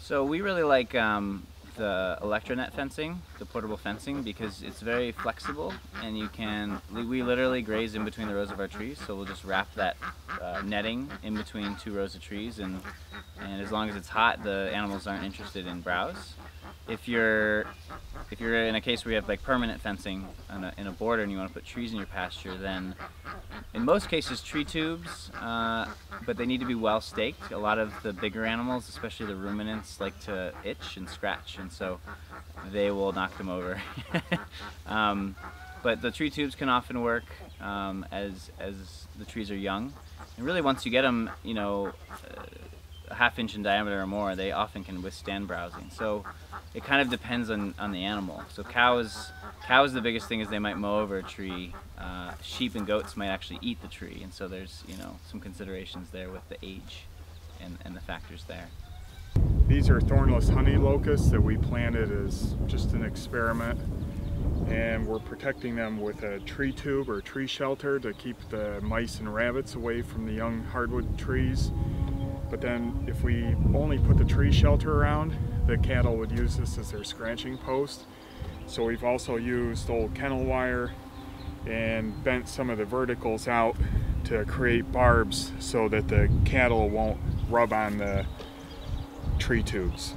So we really like the electronet fencing, the portable fencing, because it's very flexible and you can, we literally graze in between the rows of our trees, so we'll just wrap that netting in between two rows of trees, and as long as it's hot, the animals aren't interested in browse. If you're in a case where you have like permanent fencing in a border and you want to put trees in your pasture, then in most cases tree tubes, but they need to be well staked. A lot of the bigger animals, especially the ruminants, like to itch and scratch, and so they will knock them over. But the tree tubes can often work as the trees are young, and really once you get them, you know, a half inch in diameter or more, they often can withstand browsing. So it kind of depends on the animal. So cows, the biggest thing is they might mow over a tree. Sheep and goats might actually eat the tree, and so there's, you know, some considerations there with the age and the factors there. These are thornless honey locusts that we planted as just an experiment, and we're protecting them with a tree tube or tree shelter to keep the mice and rabbits away from the young hardwood trees. But then if we only put the tree shelter around, the cattle would use this as their scratching post. So we've also used old kennel wire and bent some of the verticals out to create barbs so that the cattle won't rub on the tree tubes.